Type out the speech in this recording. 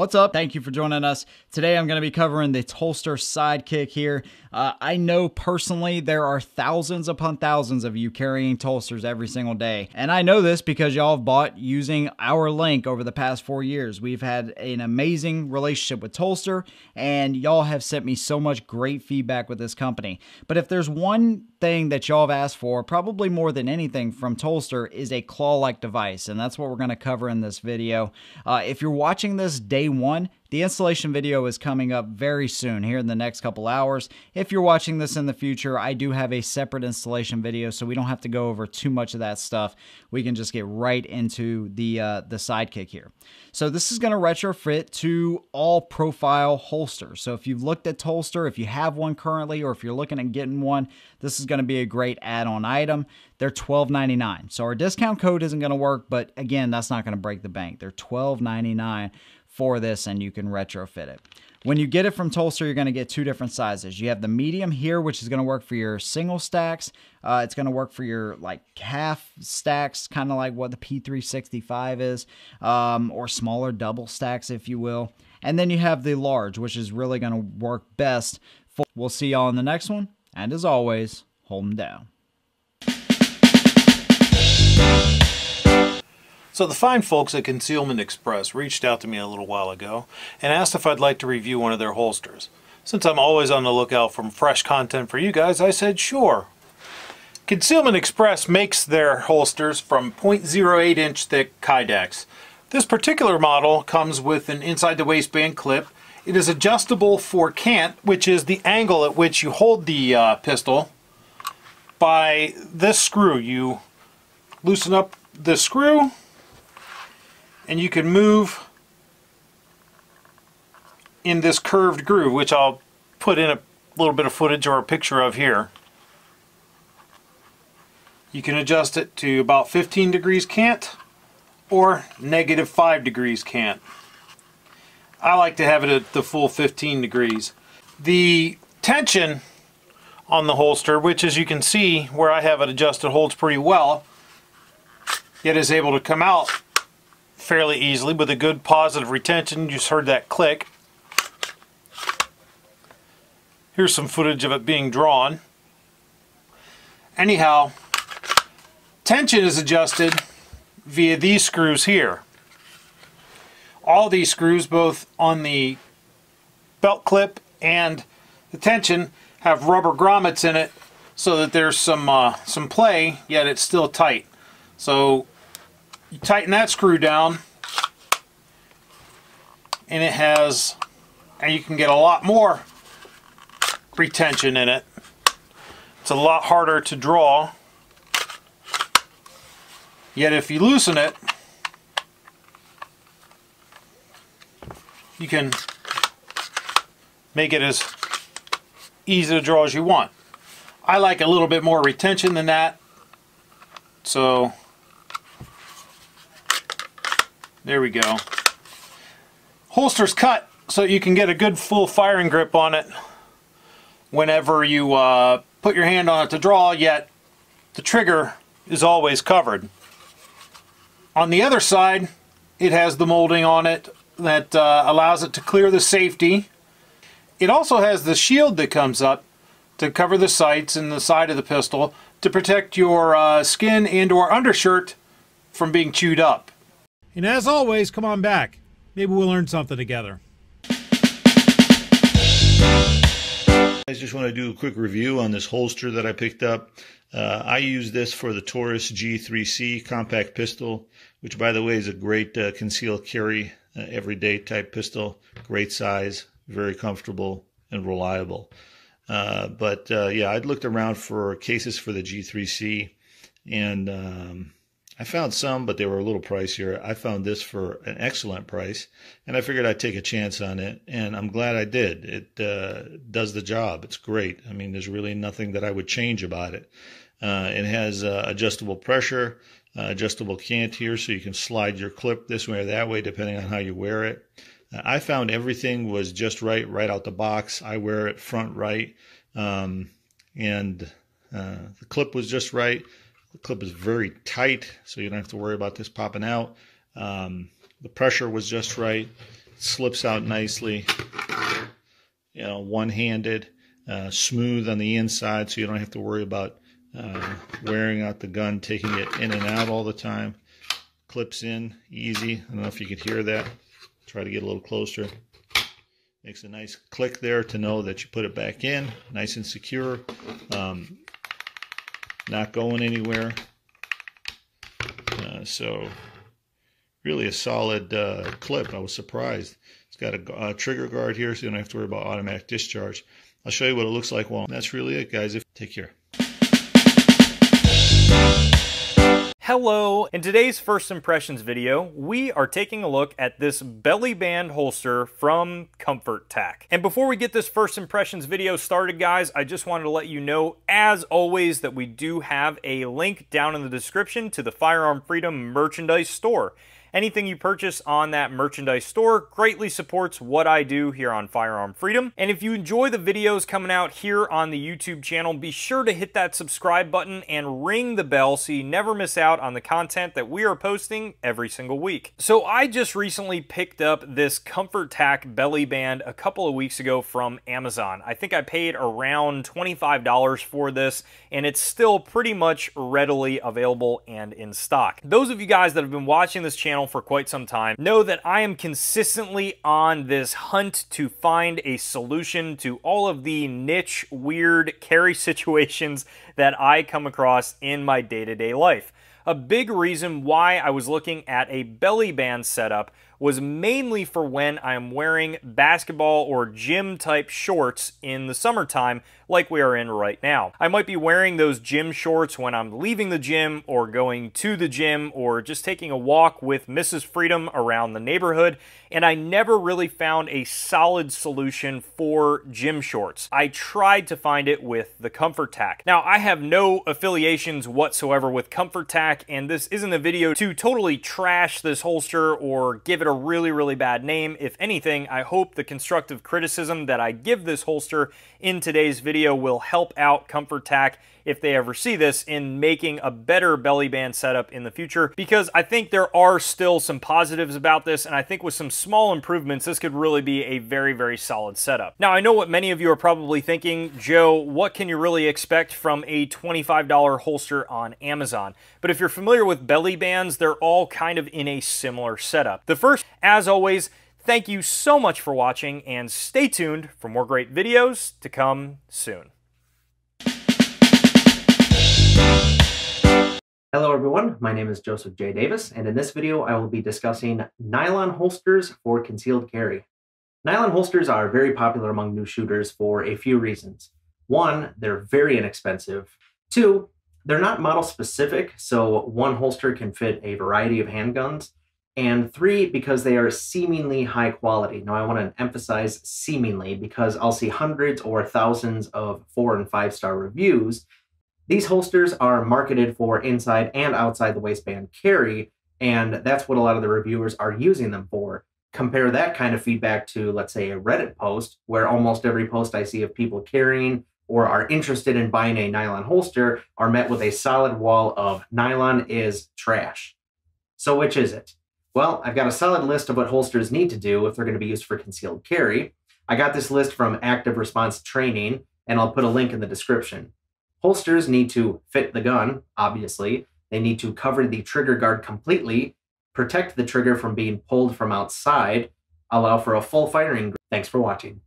What's up? Thank you for joining us. Today I'm going to be covering the Tulster Sidekick here. I know personally there are thousands upon thousands of you carrying Tulsters every single day. And I know this because y'all have bought using our link over the past 4 years. We've had an amazing relationship with Tulster and y'all have sent me so much great feedback with this company. But if there's one thing that y'all have asked for, probably more than anything from Tulster, is a claw-like device. And that's what we're going to cover in this video. If you're watching this day one, the installation video is coming up very soon here in the next couple hours. If you're watching this in the future, I do have a separate installation video, so we don't have to go over too much of that stuff. We can just get right into the Sidekick here. So this is going to retrofit to all profile holsters. So if you've looked at Tulster, if you have one currently, or if you're looking at getting one, this is going to be a great add-on item. They're $12.99. So our discount code isn't going to work, but again, that's not going to break the bank. They're $12.99. for this, and you can retrofit it. When you get it from Tulster, you're going to get two different sizes. You have the medium here, which is going to work for your single stacks. It's going to work for your like half stacks, kind of like what the P365 is, or smaller double stacks, if you will. And then you have the large, which is really going to work best for. We'll see y'all in the next one, and as always, hold them down. So the fine folks at Concealment Express reached out to me a little while ago and asked if I'd like to review one of their holsters. Since I'm always on the lookout for fresh content for you guys, I said sure. Concealment Express makes their holsters from 0.08 inch thick Kydex. This particular model comes with an inside the waistband clip. It is adjustable for cant, which is the angle at which you hold the pistol. By this screw, you loosen up the screw, and you can move in this curved groove, which I'll put in a little bit of footage or a picture of here. You can adjust it to about 15 degrees cant or -5 degrees cant. I like to have it at the full 15 degrees. The tension on the holster, which as you can see where I have it adjusted, holds pretty well, yet is able to come out fairly easily with a good positive retention. You just heard that click. Here's some footage of it being drawn. Anyhow, tension is adjusted via these screws here. All these screws, both on the belt clip and the tension, have rubber grommets in it so that there's some play, yet it's still tight. So you tighten that screw down and it has, and you can get a lot more retention in it. It's a lot harder to draw, yet if you loosen it, you can make it as easy to draw as you want. I like a little bit more retention than that, so there we go. Holster's cut so you can get a good full firing grip on it whenever you put your hand on it to draw, yet the trigger is always covered. On the other side, it has the molding on it that allows it to clear the safety. It also has the shield that comes up to cover the sights and the side of the pistol to protect your skin and or undershirt from being chewed up. And as always, come on back. Maybe we'll learn something together. I just want to do a quick review on this holster that I picked up. I use this for the Taurus G3C compact pistol, which, by the way, is a great concealed carry, everyday type pistol. Great size, very comfortable and reliable. Yeah, I'd looked around for cases for the G3C, and I found some, but they were a little pricier. I found this for an excellent price, and I figured I'd take a chance on it, and I'm glad I did. It does the job. It's great. I mean, there's really nothing that I would change about it. It has adjustable pressure, adjustable cant here, so you can slide your clip this way or that way, depending on how you wear it. I found everything was just right out the box. I wear it front right, and the clip was just right. The clip is very tight, so you don't have to worry about this popping out. The pressure was just right. slips out nicely, you know, one-handed, smooth on the inside, so you don't have to worry about wearing out the gun, taking it in and out all the time. Clips in easy. I don't know if you could hear that. Try to get a little closer. Makes a nice click there to know that you put it back in, nice and secure, not going anywhere. So really a solid clip. I was surprised. It's got a trigger guard here, so you don't have to worry about automatic discharge. I'll show you what it looks like. Well, that's really it, guys. Take care. Hello! In today's first impressions video, we are taking a look at this belly band holster from ComfortTac. And before we get this first impressions video started, guys, I just wanted to let you know, as always, that we do have a link down in the description to the Firearm Freedom merchandise store. Anything you purchase on that merchandise store greatly supports what I do here on Firearm Freedom. And if you enjoy the videos coming out here on the YouTube channel, be sure to hit that subscribe button and ring the bell so you never miss out on the content that we are posting every single week. So I just recently picked up this ComfortTac belly band a couple of weeks ago from Amazon. I think I paid around $25 for this, and it's still pretty much readily available and in stock. Those of you guys that have been watching this channel for quite some time know that I am consistently on this hunt to find a solution to all of the niche, weird carry situations that I come across in my day-to-day life. A big reason why I was looking at a belly band setup was mainly for when I'm wearing basketball or gym type shorts in the summertime like we are in right now. I might be wearing those gym shorts when I'm leaving the gym or going to the gym or just taking a walk with Mrs. Freedom around the neighborhood, and I never really found a solid solution for gym shorts. I tried to find it with the ComfortTac. Now, I have no affiliations whatsoever with ComfortTac, and this isn't a video to totally trash this holster or give it a really bad name. If anything, I hope the constructive criticism that I give this holster in today's video will help out ComfortTac, if they ever see this, in making a better belly band setup in the future, because I think there are still some positives about this, and I think with some small improvements this could really be a very solid setup. Now, I know what many of you are probably thinking, Joe, what can you really expect from a $25 holster on Amazon? But if you're familiar with belly bands, they're all kind of in a similar setup. The first, as always, thank you so much for watching, and stay tuned for more great videos to come soon. Hello everyone, my name is Joseph J. Davis, and in this video I will be discussing nylon holsters for concealed carry. Nylon holsters are very popular among new shooters for a few reasons. One, they're very inexpensive. Two, they're not model specific, so one holster can fit a variety of handguns. And three, because they are seemingly high quality. Now, I want to emphasize seemingly because I'll see hundreds or thousands of 4- and 5-star reviews. These holsters are marketed for inside and outside the waistband carry, and that's what a lot of the reviewers are using them for. Compare that kind of feedback to, let's say, a Reddit post, where almost every post I see of people carrying or are interested in buying a nylon holster are met with a solid wall of nylon is trash. So which is it? Well, I've got a solid list of what holsters need to do if they're going to be used for concealed carry. I got this list from Active Response Training, and I'll put a link in the description. Holsters need to fit the gun, obviously. They need to cover the trigger guard completely, protect the trigger from being pulled from outside, allow for a full firing. Thanks for watching.